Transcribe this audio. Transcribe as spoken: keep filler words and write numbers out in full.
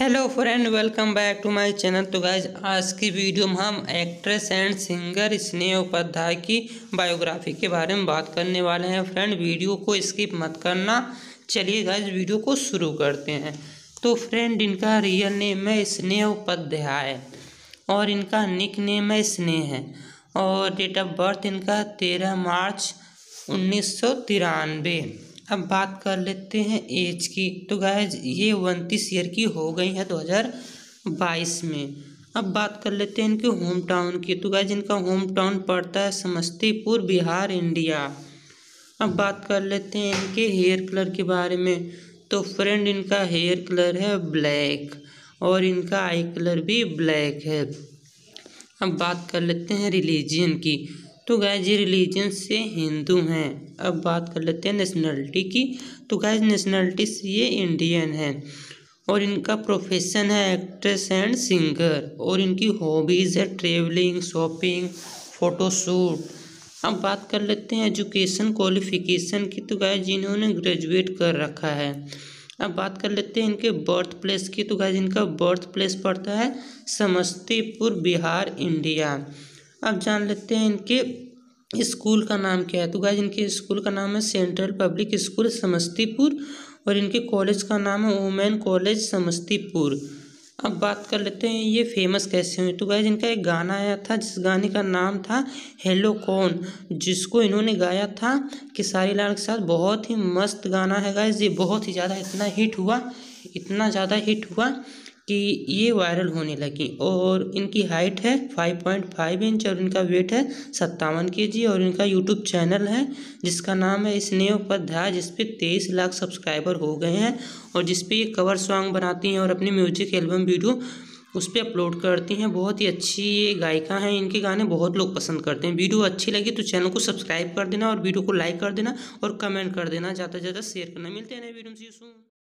Hello friend, welcome back to my channel. तो guys, आज की वीडियो में हम actress and singer Sneha Upadhyay की बायोग्राफी के बारे में बात करने वाले हैं। फ्रेंड, वीडियो को स्किप मत करना। चलिए गाइज, वीडियो को शुरू करते हैं। तो फ्रेंड, इनका रियल नेम है स्नेहा उपाध्याय और इनका निक नेम है स्नेह है और डेट ऑफ बर्थ इनका तेरह मार्च उन्नीस सौ तिरानवे। अब बात कर लेते हैं एज की। तो गाइज, ये उनतीस ईयर की हो गई है दो हज़ार बाईस में। अब बात कर लेते हैं इनके होम टाउन की। तो गाइज, इनका होम टाउन पड़ता है समस्तीपुर, बिहार, इंडिया। अब बात कर लेते हैं इनके हेयर कलर के बारे में। तो फ्रेंड, इनका हेयर कलर है ब्लैक और इनका आई कलर भी ब्लैक है। अब बात कर लेते हैं रिलीजियन की। तो गाइज, ये रिलीजन से हिंदू हैं। अब बात कर लेते हैं नेशनलिटी की। तो गाइज, नेशनलिटी से ये इंडियन हैं और इनका प्रोफेशन है एक्ट्रेस एंड सिंगर और इनकी हॉबीज़ है ट्रेवलिंग, शॉपिंग, फ़ोटोशूट। अब बात कर लेते हैं एजुकेशन क्वालिफिकेशन की। तो गाइज, इन्होंने ग्रेजुएट कर रखा है। अब बात कर लेते हैं इनके बर्थ प्लेस की। तो गाइज, इनका बर्थ प्लेस पड़ता है समस्तीपुर, बिहार, इंडिया। अब जान लेते हैं इनके स्कूल का नाम क्या है। तो गाइज, इनके स्कूल का नाम है सेंट्रल पब्लिक स्कूल समस्तीपुर और इनके कॉलेज का नाम है वुमेन कॉलेज समस्तीपुर। अब बात कर लेते हैं ये फेमस कैसे हुए। तो गाइज, इनका एक गाना आया था जिस गाने का नाम था हेलो कौन, जिसको इन्होंने गाया था किसारी लाल के साथ। बहुत ही मस्त गाना है गाइज। ये बहुत ही ज़्यादा इतना हिट हुआ इतना ज़्यादा हिट हुआ कि ये वायरल होने लगी। और इनकी हाइट है फाइव पॉइंट फाइव इंच और इनका वेट है सत्तावन के जी और इनका यूट्यूब चैनल है जिसका नाम है स्नेहा उपाध्याय, जिस पे तेईस लाख सब्सक्राइबर हो गए हैं और जिस पे ये कवर सॉन्ग बनाती हैं और अपनी म्यूजिक एल्बम वीडियो उस पर अपलोड करती हैं। बहुत ही अच्छी ये गायिका हैं। इनके गाने बहुत लोग पसंद करते हैं। वीडियो अच्छी लगी तो चैनल को सब्सक्राइब कर देना और वीडियो को लाइक कर देना और कमेंट कर देना, ज़्यादा से ज़्यादा शेयर करना। मिलते हैं नए वीडियो में।